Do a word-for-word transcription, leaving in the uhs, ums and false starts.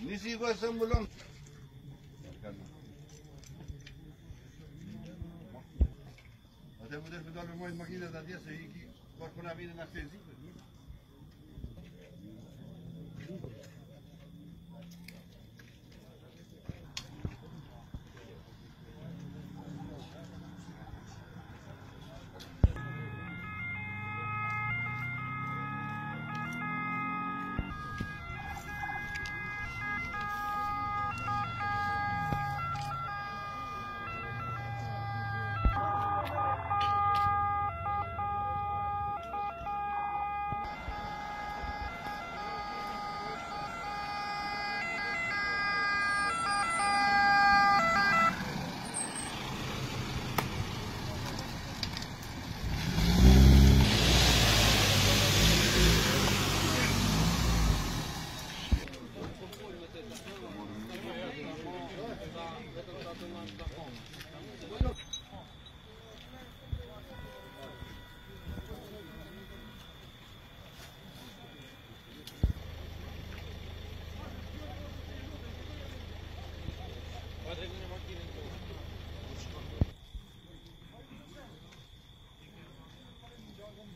Nisi Até puder dar o mais maquilha da dia aí que vai pôr na vida nas três